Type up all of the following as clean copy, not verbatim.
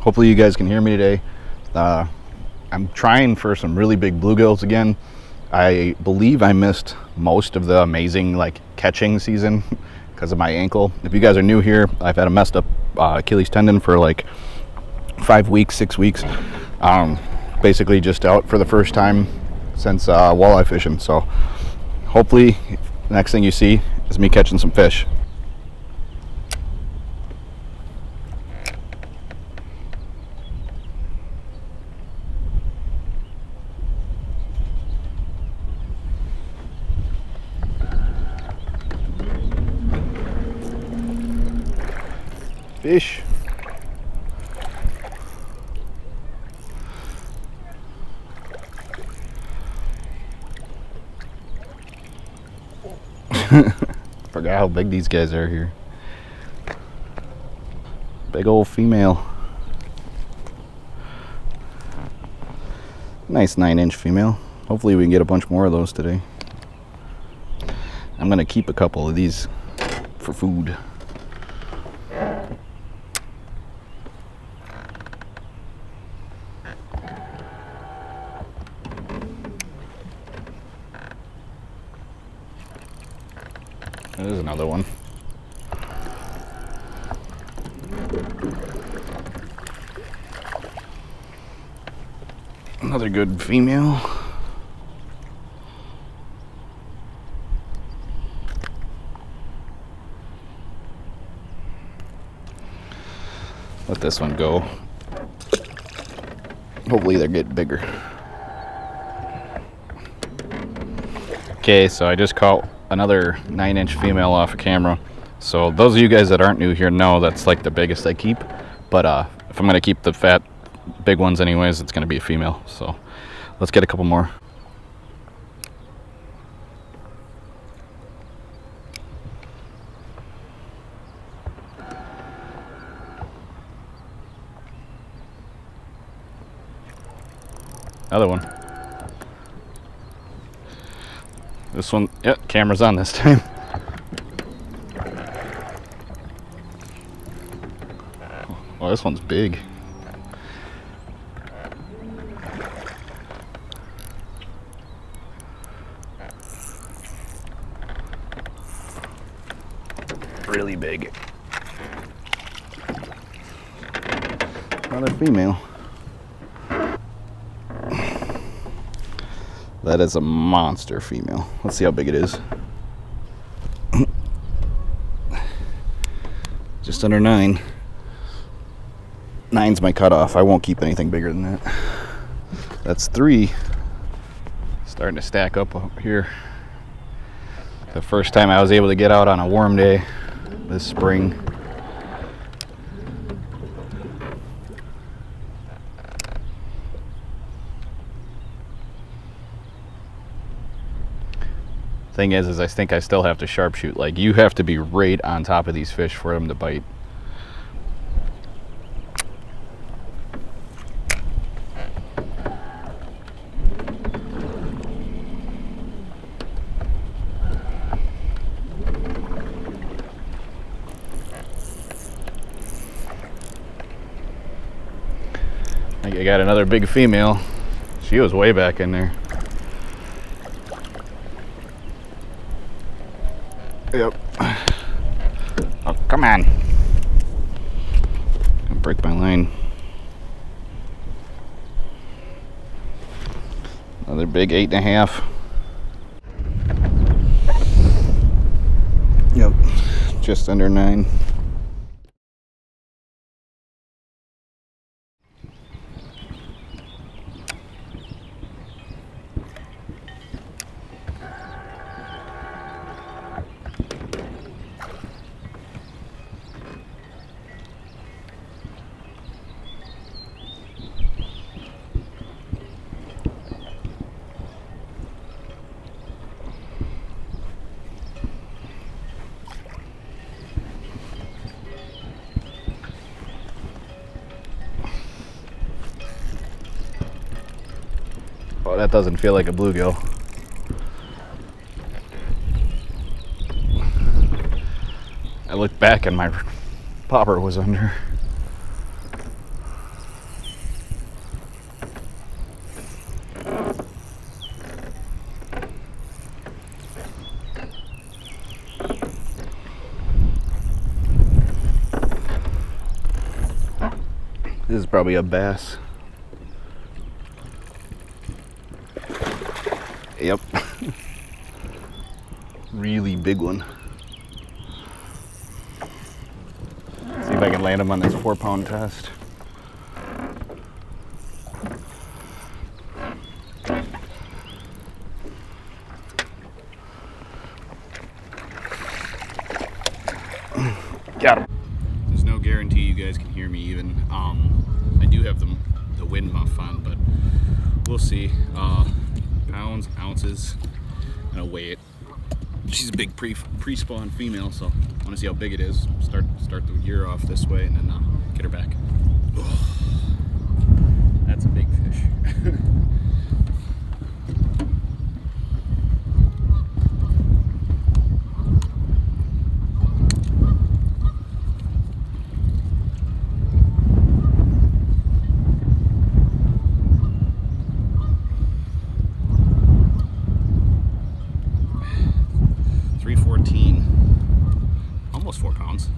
Hopefully you guys can hear me today. I'm trying for some really big bluegills again. I believe I missed most of the amazing catching season because of my ankle. If you guys are new here, I've had a messed up Achilles tendon for like 5 weeks, 6 weeks. Basically just out for the first time since walleye fishing. So hopefully the next thing you see is me catching some fish. Fish. Forgot how big these guys are here. Big old female. Nice 9-inch female. Hopefully we can get a bunch more of those today. I'm gonna keep a couple of these for food. There's another one. Another good female. Let this one go. Hopefully they're getting bigger. Okay, so I just caught another 9-inch female off of camera. So those of you guys that aren't new here know that's like the biggest I keep, but if I'm gonna keep the fat big ones anyways, it's gonna be a female. So let's get a couple more. Another one. This one, yep, camera's on this time. Oh, this one's big. Really big. Another female. That is a monster female. Let's see how big it is. Just under 9. 9's my cutoff. I won't keep anything bigger than that. That's 3. Starting to stack up here. The first time I was able to get out on a warm day this spring. Thing is I think I still have to sharpshoot. Like, you have to be right on top of these fish for them to bite. I think I got another big female. She was way back in there. Yep. Oh, come on. I'll break my line. Another big 8.5. Yep. Just under 9. Oh, that doesn't feel like a bluegill. I looked back and my popper was under. This is probably a bass. Yep. Really big one. See if I can land him on this 4-pound test. Got him. There's no guarantee you guys can hear me even. I do have the wind muff on, but we'll see. Pounds, ounces, and a weight. She's a big pre-spawn female, so I want to see how big it is. Start the year off this way, and then get her back. That's a big fish. Almost 4 pounds.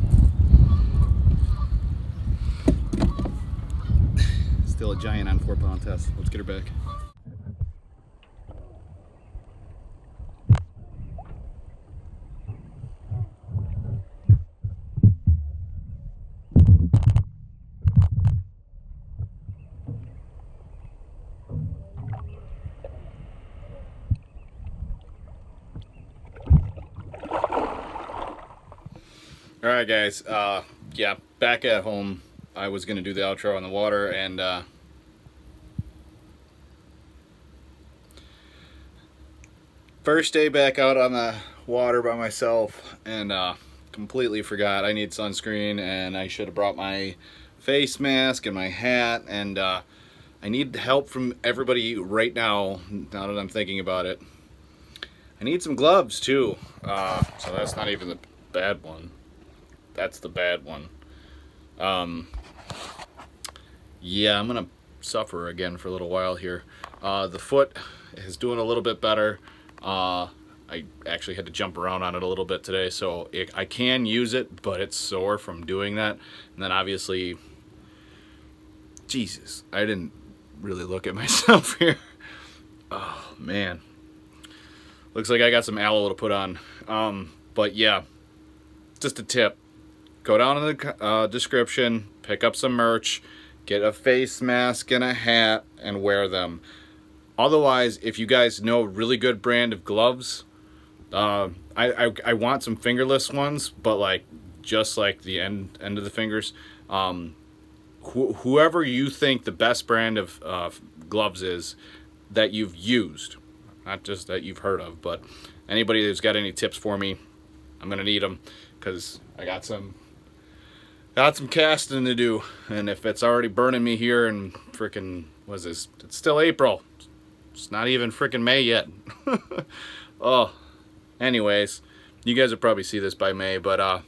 Still a giant on 4-pound test. Let's get her back. All right, guys, yeah, back at home. I was going to do the outro on the water, and first day back out on the water by myself, and completely forgot I need sunscreen, and I should have brought my face mask and my hat, and I need help from everybody right now, now that I'm thinking about it. I need some gloves, too, so that's not even the bad one. That's the bad one. Yeah, I'm gonna suffer again for a little while here. The foot is doing a little bit better. I actually had to jump around on it a little bit today, so I can use it, but it's sore from doing that. And then obviously, Jesus, I didn't really look at myself here. Oh man, looks like I got some aloe to put on. But yeah, just a tip. Go down in the description, pick up some merch, get a face mask and a hat, and wear them. Otherwise, if you guys know a really good brand of gloves, I want some fingerless ones, but like just like the end of the fingers. Whoever you think the best brand of gloves is that you've used, not just that you've heard of, but anybody that's got any tips for me, I'm gonna need them because I got some. Got some casting to do, and if it's already burning me here and freaking, what is this? It's still April. It's not even freaking May yet. Oh, anyways, you guys will probably see this by May, but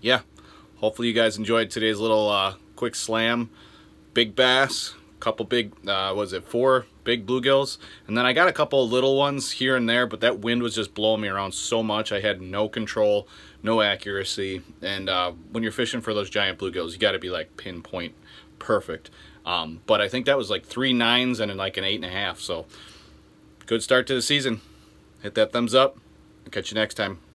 yeah. Hopefully you guys enjoyed today's little quick slam. Big bass, couple big, was it 4 big bluegills? And then I got a couple little ones here and there, but that wind was just blowing me around so much. I had no control, no accuracy, and when you're fishing for those giant bluegills, you got to be like pinpoint perfect. But I think that was like 3 9s and like an 8.5, so good start to the season. Hit that thumbs up. I'll catch you next time.